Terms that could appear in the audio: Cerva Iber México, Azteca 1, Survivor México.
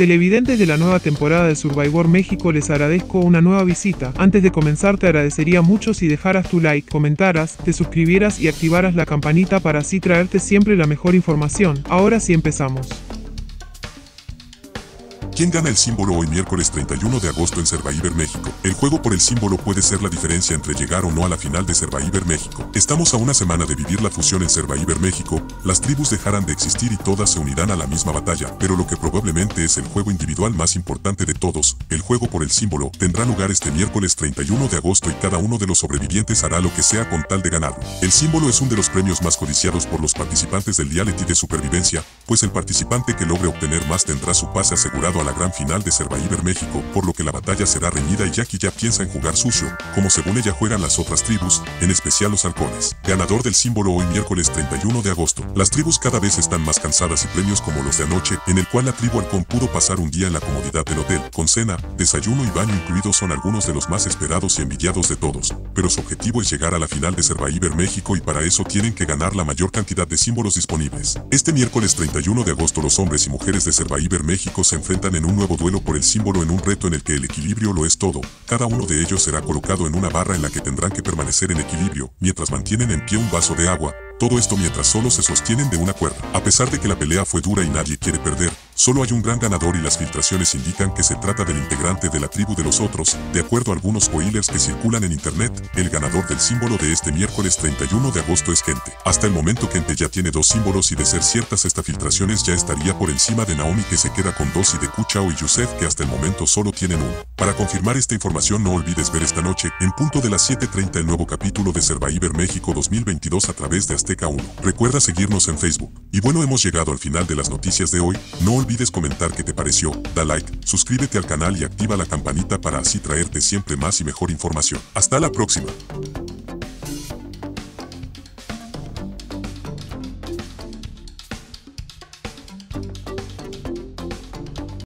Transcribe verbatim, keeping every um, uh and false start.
Televidentes de la nueva temporada de Survivor México, les agradezco una nueva visita. Antes de comenzar, te agradecería mucho si dejaras tu like, comentaras, te suscribieras y activaras la campanita para así traerte siempre la mejor información. Ahora sí empezamos. ¿Quién gana el símbolo hoy miércoles treinta y uno de agosto en Cerva Iber México? El juego por el símbolo puede ser la diferencia entre llegar o no a la final de Cerva Iber México. Estamos a una semana de vivir la fusión en Cerva Iber México, las tribus dejarán de existir y todas se unirán a la misma batalla, pero lo que probablemente es el juego individual más importante de todos, el juego por el símbolo, tendrá lugar este miércoles treinta y uno de agosto y cada uno de los sobrevivientes hará lo que sea con tal de ganarlo. El símbolo es uno de los premios más codiciados por los participantes del reality de supervivencia, pues el participante que logre obtener más tendrá su pase asegurado a la la gran final de Cerva Iber México, por lo que la batalla será reñida y Jackie ya piensa en jugar sucio, como según ella juegan las otras tribus, en especial los halcones. Ganador del símbolo hoy miércoles treinta y uno de agosto. Las tribus cada vez están más cansadas y premios como los de anoche, en el cual la tribu halcón pudo pasar un día en la comodidad del hotel, con cena, desayuno y baño incluidos, son algunos de los más esperados y envidiados de todos, pero su objetivo es llegar a la final de Cerva Iber México y para eso tienen que ganar la mayor cantidad de símbolos disponibles. Este miércoles treinta y uno de agosto los hombres y mujeres de Cerva Iber México se enfrentan en un nuevo duelo por el símbolo en un reto en el que el equilibrio lo es todo. Cada uno de ellos será colocado en una barra en la que tendrán que permanecer en equilibrio, mientras mantienen en pie un vaso de agua. Todo esto mientras solo se sostienen de una cuerda. A pesar de que la pelea fue dura y nadie quiere perder, solo hay un gran ganador y las filtraciones indican que se trata del integrante de la tribu de los otros. De acuerdo a algunos spoilers que circulan en internet, el ganador del símbolo de este miércoles treinta y uno de agosto es Kente. Hasta el momento Kente ya tiene dos símbolos y de ser ciertas estas filtraciones ya estaría por encima de Naomi, que se queda con dos, y de Kuchao y Yusef, que hasta el momento solo tienen uno. Para confirmar esta información no olvides ver esta noche, en punto de las siete treinta, el nuevo capítulo de Cerva Iber México dos mil veintidós a través de Azteca uno. Recuerda seguirnos en Facebook. Y bueno, hemos llegado al final de las noticias de hoy. No olvides comentar qué te pareció, da like, suscríbete al canal y activa la campanita para así traerte siempre más y mejor información. Hasta la próxima.